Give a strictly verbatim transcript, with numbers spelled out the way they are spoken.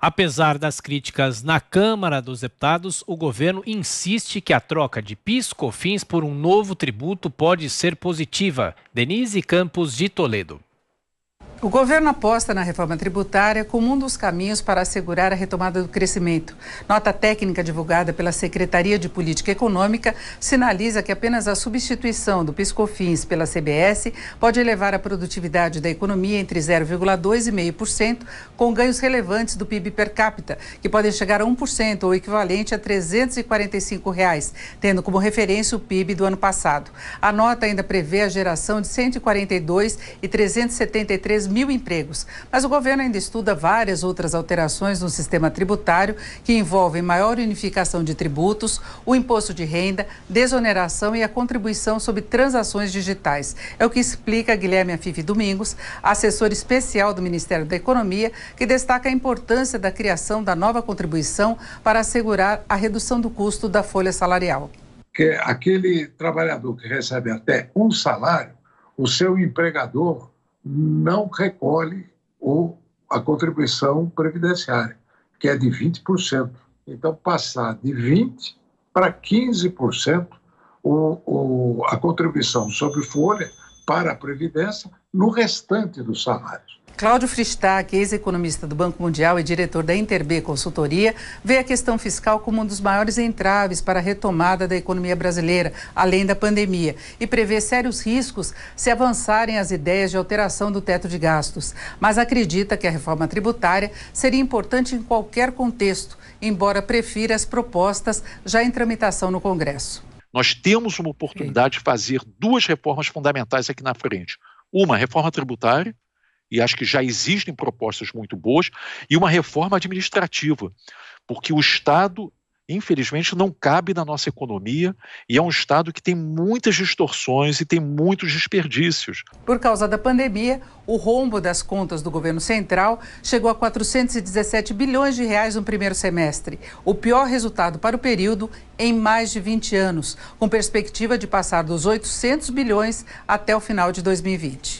Apesar das críticas na Câmara dos Deputados, o governo insiste que a troca de PIS/COFINS por um novo tributo pode ser positiva. Denise Campos de Toledo. O governo aposta na reforma tributária como um dos caminhos para assegurar a retomada do crescimento. Nota técnica divulgada pela Secretaria de Política Econômica sinaliza que apenas a substituição do PIS/COFINS pela C B S pode elevar a produtividade da economia entre zero vírgula dois por cento e zero vírgula cinco por cento, com ganhos relevantes do P I B per capita, que podem chegar a um por cento ou equivalente a trezentos e quarenta e cinco reais, tendo como referência o P I B do ano passado. A nota ainda prevê a geração de cento e quarenta e dois e trezentos e setenta e três mil empregos, mas o governo ainda estuda várias outras alterações no sistema tributário que envolvem maior unificação de tributos, o imposto de renda, desoneração e a contribuição sobre transações digitais. É o que explica Guilherme Afif Domingos, assessor especial do Ministério da Economia, que destaca a importância da criação da nova contribuição para assegurar a redução do custo da folha salarial. Que aquele trabalhador que recebe até um salário, o seu empregador não recolhe a contribuição previdenciária, que é de vinte por cento. Então, passar de vinte por cento para quinze por cento o, o, a contribuição sobre folha para a Previdência no restante dos salários. Cláudio Fristach, ex-economista do Banco Mundial e diretor da Interb Consultoria, vê a questão fiscal como um dos maiores entraves para a retomada da economia brasileira, além da pandemia, e prevê sérios riscos se avançarem as ideias de alteração do teto de gastos. Mas acredita que a reforma tributária seria importante em qualquer contexto, embora prefira as propostas já em tramitação no Congresso. Nós temos uma oportunidade de fazer duas reformas fundamentais aqui na frente. Uma, a reforma tributária, e acho que já existem propostas muito boas, e uma reforma administrativa, porque o Estado, infelizmente, não cabe na nossa economia e é um Estado que tem muitas distorções e tem muitos desperdícios. Por causa da pandemia, o rombo das contas do governo central chegou a quatrocentos e dezessete bilhões de reais no primeiro semestre, o pior resultado para o período em mais de vinte anos, com perspectiva de passar dos oitocentos bilhões até o final de dois mil e vinte.